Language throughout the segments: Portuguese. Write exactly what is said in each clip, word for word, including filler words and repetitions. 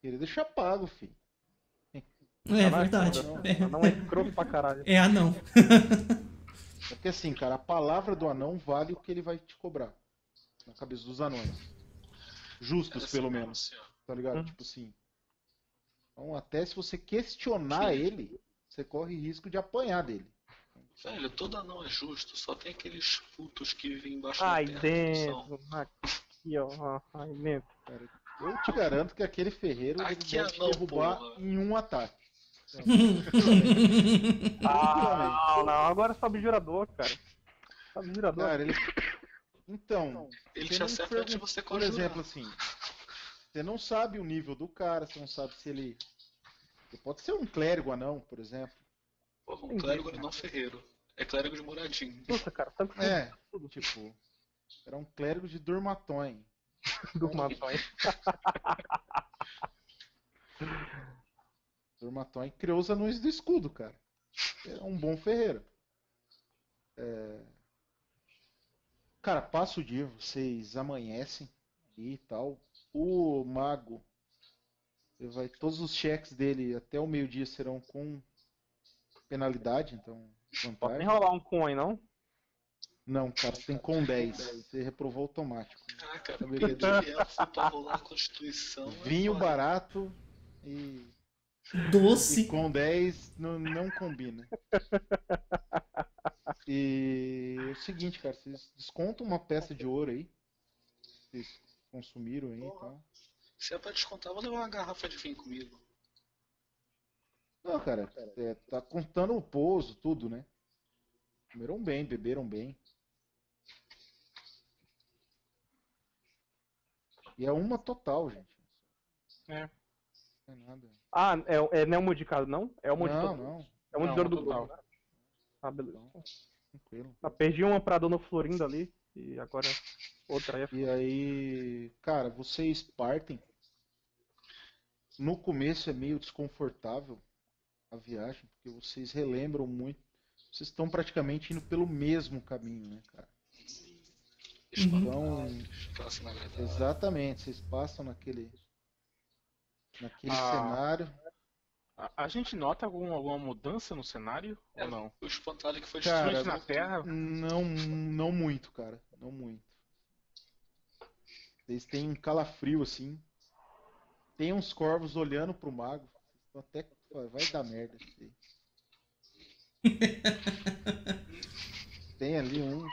Querido chapado, filho. É, é verdade. Não, não é escroto pra caralho. É anão. É porque assim, cara, a palavra do anão vale o que ele vai te cobrar. Na cabeça dos anões. Justos, assim, pelo menos. Tá ligado? Hum. Tipo assim. Então, até se você questionar Sim. ele, você corre risco de apanhar dele. Velho, todo anão é justo, só tem aqueles putos que vivem embaixo Ai, da terra. Ai, aqui, ó. Ai, dentro. Cara, eu te garanto que aquele ferreiro vai te derrubar porra. em um ataque. Ah, não, não, agora é subjurador, cara. Subjurador. Cara, ele... Então, ele te acerta antes de você conjurar. Por exemplo, assim, você não sabe o nível do cara, você não sabe se ele... Ele pode ser um clérigo anão, por exemplo. Pô, um clérigo não ferreiro. É clérigo de Moradinho. Nossa, cara, sabe que é, tudo tipo... Era um clérigo de Durmatóin. Durmatóin. Durmatóin criou os anões do escudo, cara. É um bom ferreiro. É... Cara, passa o dia, vocês amanhecem e tal. O mago, ele vai, todos os cheques dele até o meio-dia serão com penalidade, então vantagem. Pode enrolar um coin, não? Não, cara, você tem com dez. Você reprovou automático. Ah, cara, porque é pra rolar a Constituição. Vinho é barato e... Doce. E com dez não, não combina. E é o seguinte, cara, vocês descontam uma peça de ouro aí. Vocês consumiram aí e tá? tal. Se é pra descontar, vou levar uma garrafa de vinho comigo. Não, cara, é, tá contando o pouso, tudo, né? Comeram bem, beberam bem. E é uma total, gente. É. Não é nada. Ah, é, é, não é uma de cada, não? É uma de não, todo. não. É uma não, de ouro do Bruno. Ah, beleza. Então, tranquilo. Ah, perdi uma pra Dona Florinda ali, e agora outra aí. E aí, cara, vocês partem. No começo é meio desconfortável a viagem, porque vocês relembram muito. Vocês estão praticamente indo pelo mesmo caminho, né, cara? Então, exatamente, vocês passam naquele... Naquele ah, cenário. A, a gente nota algum, alguma mudança no cenário é, ou não? O espantalho que foi destruído na Terra? Não, não muito, cara. Não muito. Vocês têm um calafrio assim. Tem uns corvos olhando pro mago. Até vai dar merda. Tem ali um.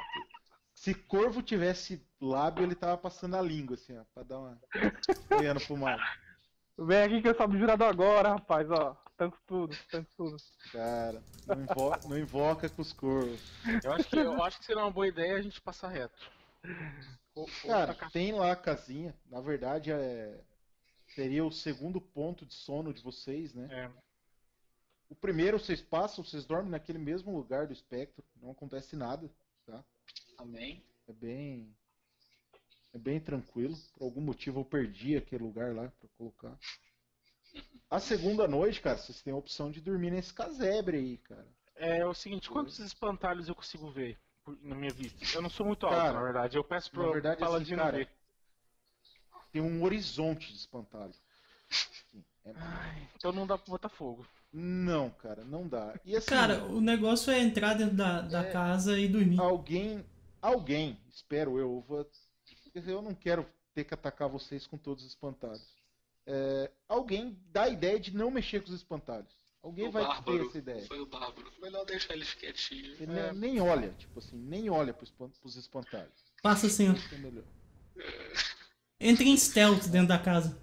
Se corvo tivesse lábio, ele tava passando a língua assim, ó, pra dar uma. Olhando pro mago. Vem aqui que eu sobe jurador agora, rapaz, ó. Tanco tudo, tanco tudo. Cara, não invoca, não invoca com os corvos. Eu acho, que, eu acho que seria uma boa ideia a gente passar reto. Ou, cara, ou tem lá a casinha. Na verdade, é... seria o segundo ponto de sono de vocês, né? É. O primeiro, vocês passam, vocês dormem naquele mesmo lugar do espectro. Não acontece nada, tá? Amém. É bem... É bem tranquilo. Por algum motivo eu perdi aquele lugar lá pra colocar. A segunda noite, cara, vocês têm a opção de dormir nesse casebre aí, cara. É, é o seguinte, quantos espantalhos eu consigo ver na minha vista? Eu não sou muito alto, cara, na verdade. Eu peço pro Paladino assim, ver. Tem um horizonte de espantalho. Sim, é... Ai, então não dá pra botar fogo. Não, cara, não dá. E assim, cara, o negócio é entrar dentro da, da é... casa e dormir. Alguém, alguém, espero eu, vou... Eu não quero ter que atacar vocês com todos os espantalhos. É, alguém dá a ideia de não mexer com os espantalhos. Alguém o vai bárbaro, ter essa ideia. Foi o bárbaro. Melhor deixar eles quietinhos. Ele é. nem olha, tipo assim, nem olha pros, pros espantalhos. Passa assim, ó. Entra em stealth dentro da casa.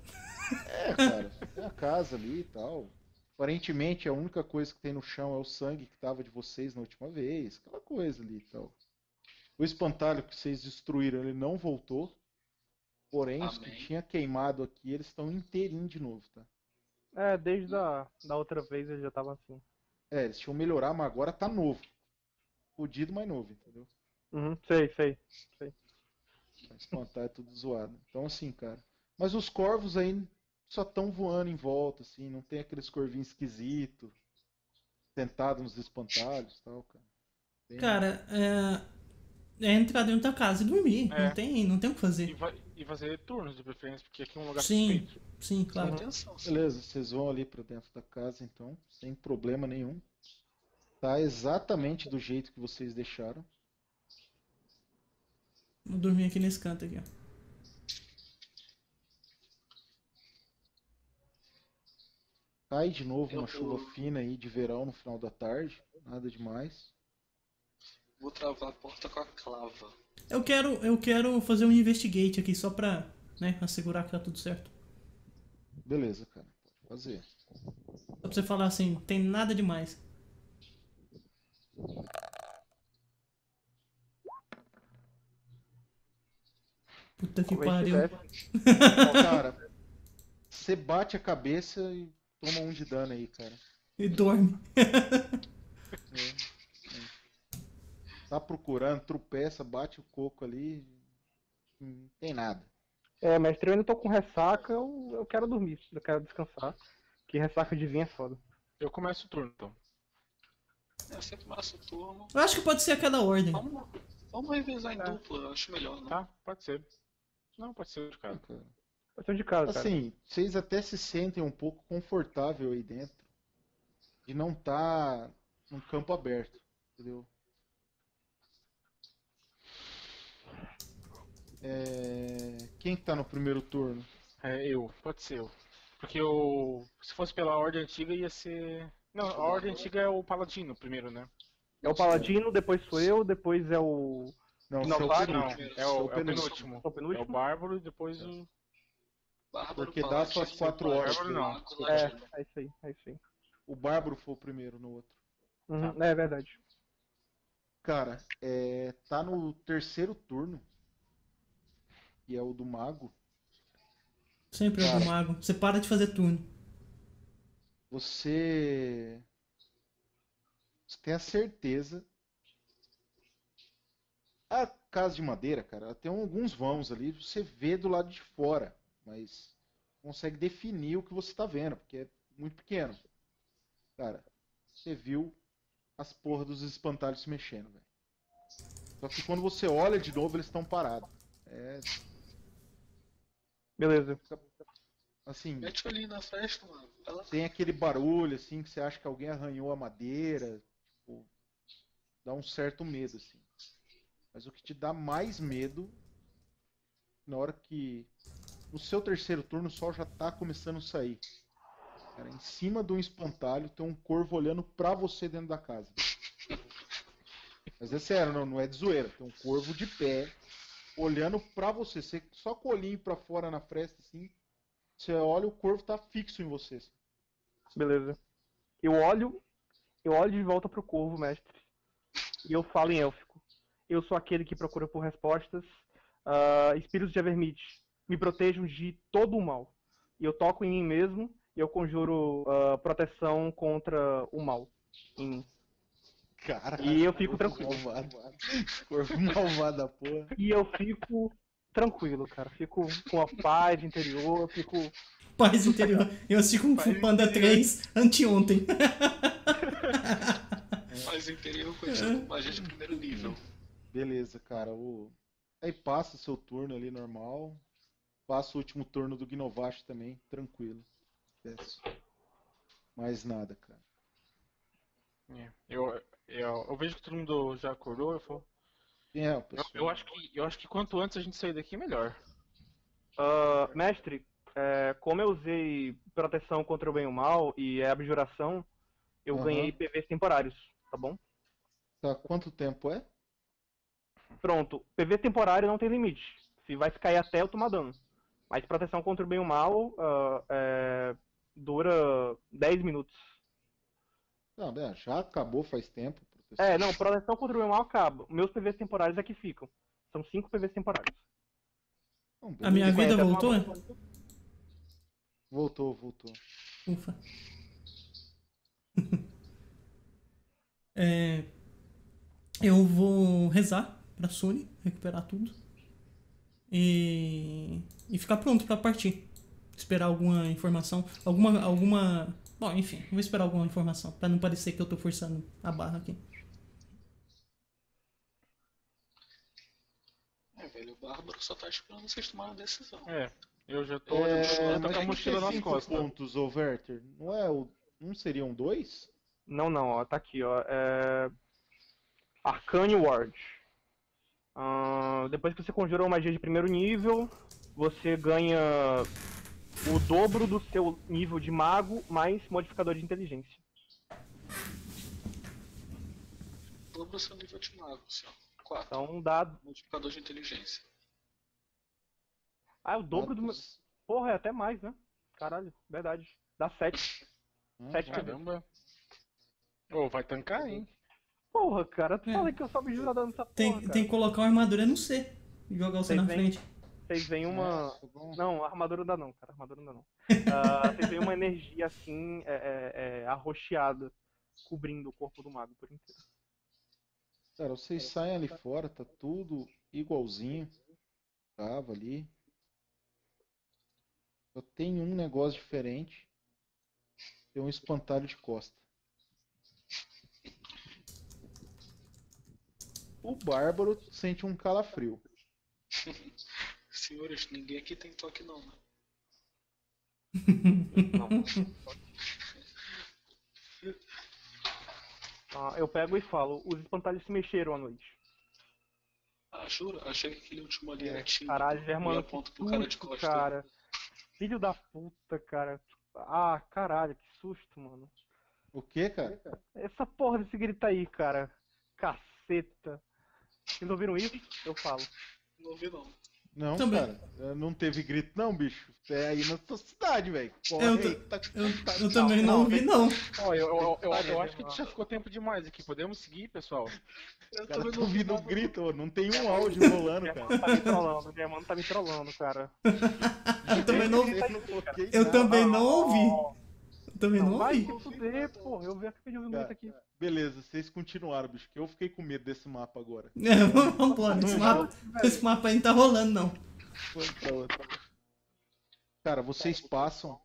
É, cara. Tem a casa ali e tal. Aparentemente a única coisa que tem no chão é o sangue que tava de vocês na última vez. Aquela coisa ali e tal. O espantalho que vocês destruíram, ele não voltou. Porém, Amém. os que tinha queimado aqui, eles estão inteirinho de novo, tá? É, desde a da outra vez ele já tava assim. É, eles tinham melhorar, mas agora tá novo. Fudido, mas novo, entendeu? Uhum, sei, sei, sei. O espantalho é tudo zoado. Então assim, cara. Mas os corvos aí só estão voando em volta, assim. Não tem aqueles corvinhos esquisitos, sentados nos espantalhos e tal, cara. Tem... Cara, é... É entrar dentro da casa e dormir, é. não, tem, não tem o que fazer. E vai, e fazer turnos de preferência, porque aqui é um lugar sim, suspeito. Sim, claro. Atenção, sim. Beleza, vocês vão ali para dentro da casa, então, sem problema nenhum. Tá exatamente do jeito que vocês deixaram. Vou dormir aqui nesse canto aqui, ó. Cai de novo uma chuva fina aí de verão no final da tarde, nada demais. Vou travar a porta com a clava. Eu quero, eu quero fazer um investigate aqui só pra, né, assegurar que tá tudo certo. Beleza, cara, pode fazer. Só pra você falar assim, tem nada demais. Puta que pariu. Ó, cara, você bate a cabeça e toma um de dano aí, cara. E dorme. É, é. Tá procurando, tropeça, bate o coco ali. Não tem nada. É, mestre, eu ainda tô com ressaca, eu, eu quero dormir, eu quero descansar. Que ressaca de vinho é foda. Eu começo o turno, então. Eu sempre faço o turno. Eu acho que pode ser a cada ordem. Vamos, vamos revisar em é. dupla, acho melhor, né? Tá, pode ser. Não, pode ser de cara. Okay. De casa, assim, cara. Vocês até se sentem um pouco confortável aí dentro de não estar tá num campo aberto, entendeu? É... Quem tá no primeiro turno? É eu, pode ser eu. Porque eu, se fosse pela ordem antiga ia ser... Não, a ordem antiga é o Paladino primeiro, né? É o Paladino, depois sou eu, depois é o... Não, não, não, é, não. É, o, é o penúltimo. É o Bárbaro e depois é. o... Bárbaro, porque dá suas quatro horas. Bárbaro, não. É, é isso aí, é isso aí. O Bárbaro foi o primeiro no outro. Uhum, tá. É verdade. Cara, é, tá no terceiro turno. E é o do Mago. Sempre é o do Mago. Você para de fazer turno. Você... Você tem a certeza... A casa de madeira, cara, ela tem alguns vãos ali. Você vê do lado de fora. Mas consegue definir o que você está vendo, porque é muito pequeno. Cara, você viu as porras dos espantalhos se mexendo, velho. Só que quando você olha de novo, eles estão parados. É... Beleza. Assim, mete ali na festa, mano. Ela... Tem aquele barulho, assim, que você acha que alguém arranhou a madeira. Tipo, dá um certo medo, assim. Mas o que te dá mais medo, na hora que... No seu terceiro turno o sol já tá começando a sair. Cara, em cima de um espantalho tem um corvo olhando pra você dentro da casa. Mas é sério, não, não é de zoeira. Tem um corvo de pé olhando pra você. Você só com o olhinho pra fora na fresta, assim, você olha, o corvo tá fixo em você. Assim. Beleza. Eu olho, eu olho de volta pro corvo, mestre. E eu falo em élfico. Eu sou aquele que procura por respostas. Uh, espíritos de Evermite, me protejam de todo o mal. E eu toco em mim mesmo e eu conjuro uh, proteção contra o mal em mim. Caralho, e eu fico tranquilo. Malvado. Corvo malvado da porra. E eu fico tranquilo, cara. Fico com a paz interior, eu fico... Paz interior. Eu assisti com o Panda três anteontem. Paz interior continua com magia de primeiro nível. Beleza, cara. O... Aí passa o seu turno ali normal. Passa o último turno do Gnovash também, tranquilo. Desce. Mais nada, cara. É, eu, eu, eu vejo que todo mundo já acordou, eu falo... É, eu, eu, acho que, eu acho que quanto antes a gente sair daqui, melhor. Uh, mestre, é, como eu usei proteção contra o bem e o mal e a abjuração, eu uhum. ganhei P Vs temporários, tá bom? Tá, quanto tempo é? Pronto, P V temporário não tem limite. Se vai ficar aí até eu tomar dano. Mas proteção contra o bem e o mal uh, é, dura dez minutos. Não, já acabou faz tempo. Proteção. É, não, proteção contra o bem e o mal acaba. Meus P Vs temporários é que ficam. São cinco P Vs temporários. Não, a minha vida voltou, é? Voltou, voltou. Ufa. é, eu vou rezar pra Sony recuperar tudo. E, e ficar pronto pra partir. Esperar alguma informação. Alguma. alguma Bom, enfim, vou esperar alguma informação. Pra não parecer que eu tô forçando a barra aqui. É, velho. O Bárbaro só tá esperando vocês tomarem a decisão. É, eu já tô, é, já tô com a mochila nas costas. Pontos, ô Werther, não é o... não seriam dois? Não, não, ó, tá aqui, ó. É... Arcane Ward. Uh, depois que você conjura uma magia de primeiro nível, você ganha o dobro do seu nível de mago, mais modificador de inteligência. O dobro do seu nível de mago, senhor. quatro. Então dá... Multiplicador de inteligência. Ah, é o dobro do meu... Porra, é até mais, né? Caralho, verdade. Dá sete. Hum, sete caramba. Ô, oh, vai tancar, hein? Porra, cara, tu é. Fala que eu só me juro dando essa porra, tem, tem que colocar uma armadura no C e jogar o C na frente. Vocês veem uma... Nossa, não, a armadura não dá não, cara. A armadura não dá não. Vocês uh, veem uma energia assim, é, é, é, arroxeada, cobrindo o corpo do mago por inteiro. Cara, vocês saem ali fora, tá tudo igualzinho. Tava ali. Só tem um negócio diferente. Tem um espantalho de costa. O Bárbaro sente um calafrio. Senhores, ninguém aqui tem toque não, né? Não, não tem toque. Ah, eu pego e falo, os espantalhos se mexeram à noite. Ah, jura? Achei que aquele último ali era tímido. Caralho, Germano, que susto, pro cara de costa, cara. Filho da puta, cara. Ah, caralho, que susto, mano. O que, cara? Essa porra desse grito aí, cara. Caceta. Vocês ouviram isso? Eu falo. Não ouvi, não. Não, também. Cara. Não teve grito, não, bicho. É aí na sua cidade, velho. Eu, eu, tá, eu, tá, eu tá, também não ouvi, não. Ó, eu, eu, eu, eu, eu acho que já ficou tempo demais aqui. Podemos seguir, pessoal? Eu cara, tô ouvindo um grito, não tem um áudio rolando, cara. Minha mano tá me trollando, minha mano tá me trollando, cara. Eu também não ouvi. Eu também não ouvi. Eu também não, não vai ouvi. Vai se fuder, porra. Eu vi que pediu um grito aqui. Beleza, vocês continuaram, bicho, que eu fiquei com medo desse mapa agora. É, vamos lá, esse mapa, esse mapa aí não tá rolando, não. Cara, vocês passam.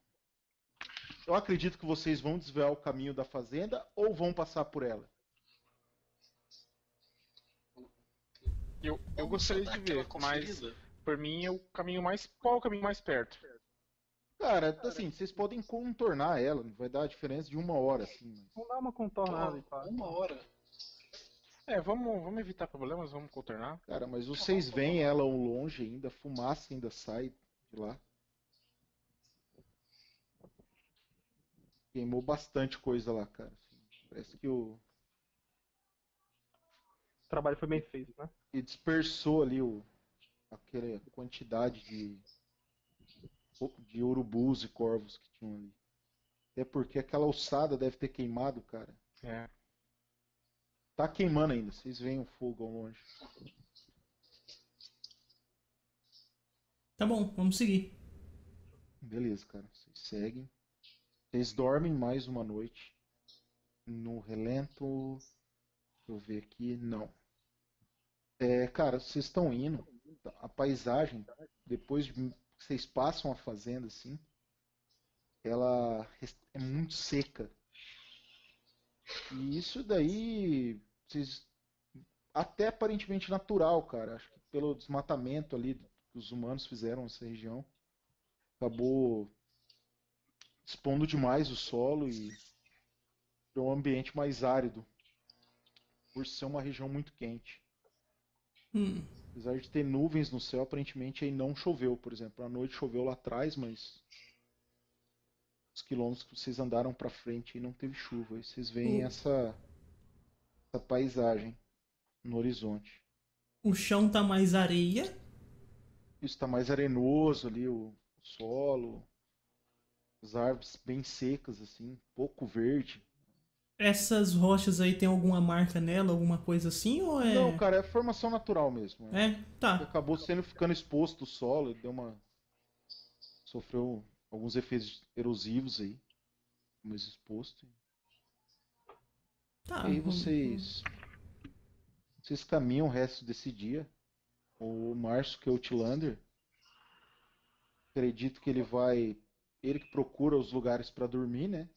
Eu acredito que vocês vão desviar o caminho da fazenda ou vão passar por ela? Eu, eu gostaria de ver, mas por mim é o caminho mais... Qual é o caminho mais perto? Cara, assim, vocês podem contornar ela, vai dar a diferença de uma hora, assim. Mas... Vamos dar uma contornada. Tá, uma hora? É, vamos, vamos evitar problemas, vamos contornar. Cara, mas vocês veem ela ao longe ainda, a fumaça ainda sai de lá. Queimou bastante coisa lá, cara. Parece que o... O trabalho foi bem feito, né? E dispersou ali o... aquela quantidade de... de urubus e corvos que tinham ali. Até porque aquela alçada deve ter queimado, cara. É. Tá queimando ainda, vocês veem o fogo ao longe. Tá bom, vamos seguir. Beleza, cara. Vocês seguem. Vocês dormem mais uma noite. No relento... Deixa eu ver aqui. Não. É, cara, vocês estão indo. A paisagem, depois de... Vocês passam a fazenda assim, ela é muito seca. E isso daí, vocês, até aparentemente natural, cara. Acho que pelo desmatamento ali que os humanos fizeram nessa região, acabou expondo demais o solo e deu um ambiente mais árido, por ser uma região muito quente. Hum. Apesar de ter nuvens no céu, aparentemente aí não choveu, por exemplo. À noite choveu lá atrás, mas os quilômetros que vocês andaram pra frente e não teve chuva. Aí vocês veem hum. essa, essa paisagem no horizonte. O chão tá mais areia? Isso, tá mais arenoso ali, o solo, as árvores bem secas, assim, pouco verde. Essas rochas aí tem alguma marca nela, alguma coisa assim, ou é... Não, cara, é formação natural mesmo. É? Tá. Acabou sendo ficando exposto o solo, deu uma... Sofreu alguns efeitos erosivos aí, mas exposto. Tá. E aí vocês... Vocês caminham o resto desse dia. O Márcio, que é o Tilander, acredito que ele vai... Ele que procura os lugares pra dormir, né?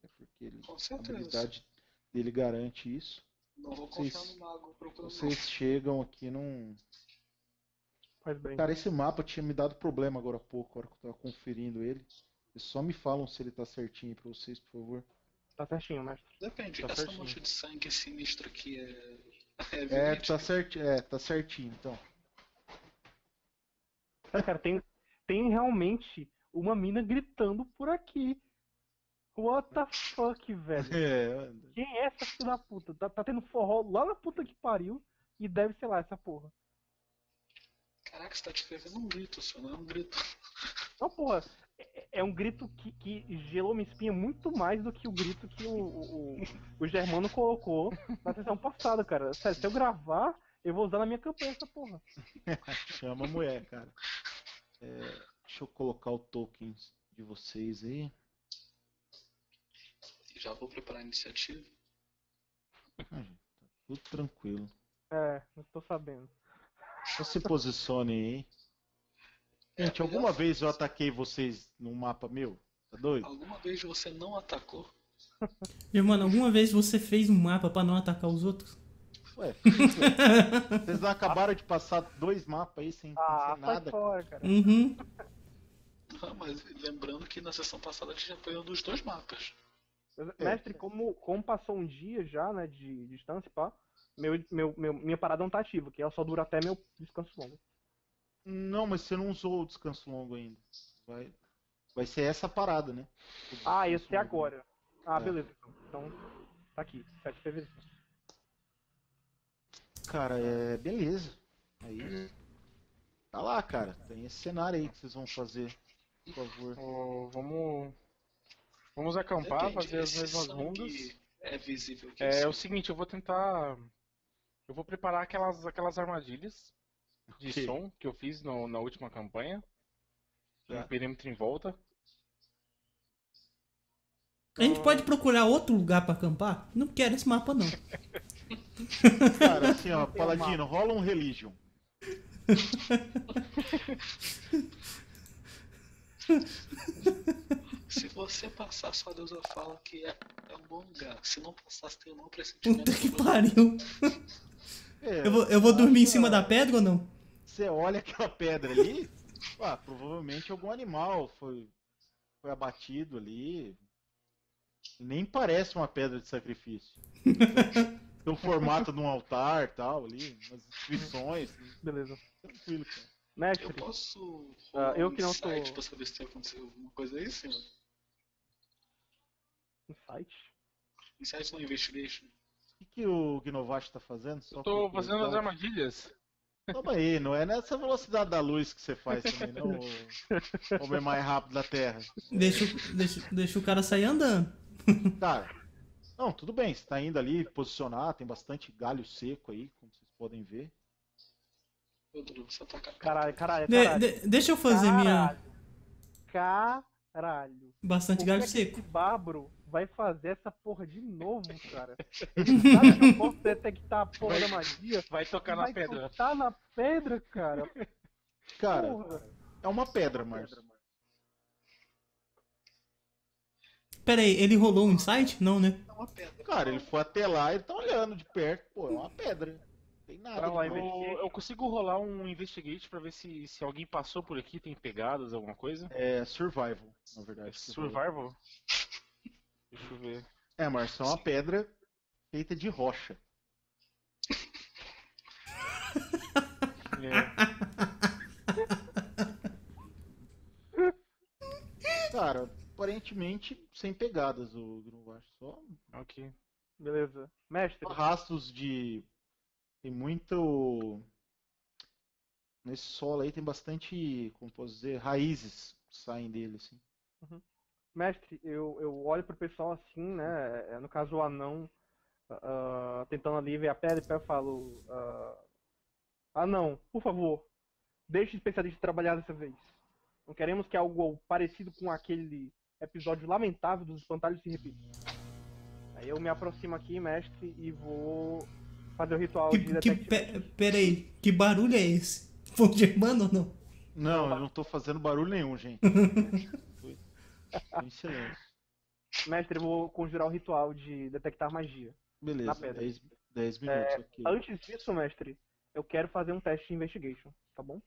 É porque ele, a habilidade dele garante isso. Não vou confiar no mago procurando. Vocês chegam aqui num Faz bem. Cara, esse mapa tinha me dado problema agora há pouco, a hora que eu tava conferindo ele. E só me falam se ele tá certinho pra vocês, por favor. Tá certinho, mestre. Depende, tá essa certinho. Mancha de sangue sinistra aqui é... é, é tá certinho, é, tá certinho, então. Ah, cara, tem, tem realmente uma mina gritando por aqui. What the fuck, velho? É, quem é essa filha da puta? Tá, tá tendo forró lá na puta que pariu e deve, sei lá, essa porra. Caraca, você tá descrevendo um grito, só não é um grito. Não, porra, é, é um grito que, que gelou minha espinha muito mais do que o grito que o, o, o Germano colocou na sessão passada, cara. Sério, se eu gravar, eu vou usar na minha campanha essa porra. Chama a mulher, cara. É, deixa eu colocar o token de vocês aí. Já vou preparar a iniciativa. Ah, tá tudo tranquilo. É, não tô sabendo. Só se posicione aí. Gente, é, alguma vez eu ataquei vocês num mapa meu? Tá doido? Alguma vez você não atacou? Meu mano, alguma vez você fez um mapa pra não atacar os outros? Ué, vocês acabaram de passar dois mapas aí sem ah, fazer nada. Fora, cara. Uhum. Não, mas lembrando que na sessão passada a gente apanhou dos dois mapas. Mestre, como, como passou um dia já, né, de distância, pá, meu, meu, meu, minha parada não tá ativa, que ela só dura até meu descanso longo. Não, mas você não usou o descanso longo ainda. Vai, vai ser essa parada, né? Ah, esse é agora. Ah, é. Beleza. Então, tá aqui, sete de fevereiro. Cara, é... beleza. Aí... tá lá, cara. Tem esse cenário aí que vocês vão fazer. Por favor. Oh, vamos... Vamos acampar, fazer as mesmas rondas. É visível que é, é o seguinte, eu vou tentar... Eu vou preparar aquelas, aquelas armadilhas de okay. som que eu fiz no, na última campanha. Um perímetro em volta. A gente pode procurar outro lugar pra acampar? Não quero esse mapa, não. Cara, assim, ó, Paladino, rola um religion. Se você passar, sua deusa fala que é, é um bom lugar. Se não passar, você tem um mau pressentimento. Puta que pariu. É, eu vou, eu vou dormir em cima é... da pedra ou não? Você olha aquela pedra ali, ah, provavelmente algum animal foi, foi abatido ali. Nem parece uma pedra de sacrifício. Tem o formato de um altar e tal ali, umas inscrições. Beleza. Tranquilo, cara. Mestre, eu posso rolar uh, eu um que não insight tô... pra saber se aconteceu alguma coisa aí, senhor? Insight? Insight no investigation. O que, que o Gnovash tá fazendo? Só eu tô fazendo as armadilhas. Toma aí, não é nessa velocidade da luz que você faz também, não? O homem mais rápido da Terra. Deixa, deixa, deixa o cara sair andando. Cara, não, tudo bem, você tá indo ali posicionar, tem bastante galho seco aí, como vocês podem ver. Caralho, caralho, caralho. De, de, deixa eu fazer caralho. minha... Caralho. Bastante galho seco. Como é que esse bárbaro vai fazer essa porra de novo, cara? Ele sabe que eu posso detectar a porra vai, da magia. Vai tocar na vai pedra. Vai tocar na pedra, cara. Cara, porra. É uma pedra, Márcio. Pera aí, ele rolou um insight? Não, né? É uma pedra. Cara, ele foi até lá e tá olhando de perto. Pô, é uma pedra. Tem nada lá, eu, eu consigo rolar um investigate pra ver se, se alguém passou por aqui, tem pegadas, alguma coisa? É survival, na verdade. É survival? Deixa eu ver. É, Marcio, é uma pedra feita de rocha. É. Cara, aparentemente sem pegadas o Grunwash, só. Ok. Beleza. Mestre. Rastros de. Tem muito... Nesse solo aí tem bastante, como posso dizer, raízes que saem dele, assim. Uhum. Mestre, eu, eu olho pro pessoal assim, né, no caso o anão, uh, tentando ali ver a pedra, e eu falo, uh, anão, por favor, deixe o especialista trabalhar dessa vez. Não queremos que algo parecido com aquele episódio lamentável dos espantalhos se repita. Aí eu me aproximo aqui, mestre, e vou... fazer o ritual que, de detective. Pera aí, que barulho é esse? Foi o Germano ou não? Não, eu não tô fazendo barulho nenhum, gente. Em silêncio. Mestre, eu vou conjurar o ritual de detectar magia. Beleza, dez minutos. É, aqui. Antes disso, mestre, eu quero fazer um teste de investigation, tá bom?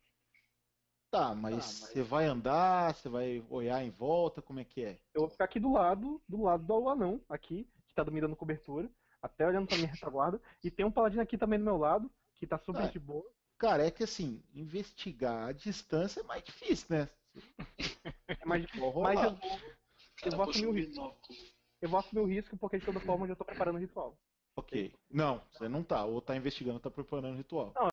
Tá, mas você ah, mas... vai andar, você vai olhar em volta, como é que é? Eu vou ficar aqui do lado, do lado do anão, aqui, que tá me dando cobertura, até olhando pra minha retaguarda, e tem um paladino aqui também do meu lado, que tá super ah, de boa. Cara, é que assim, investigar a distância é mais difícil, né? É mais difícil, mas eu vou, eu vou assumir o risco. Eu vou assumir o risco porque de toda forma eu já tô preparando o ritual. Ok. Não, você não tá, ou tá investigando ou tá preparando o ritual. Não,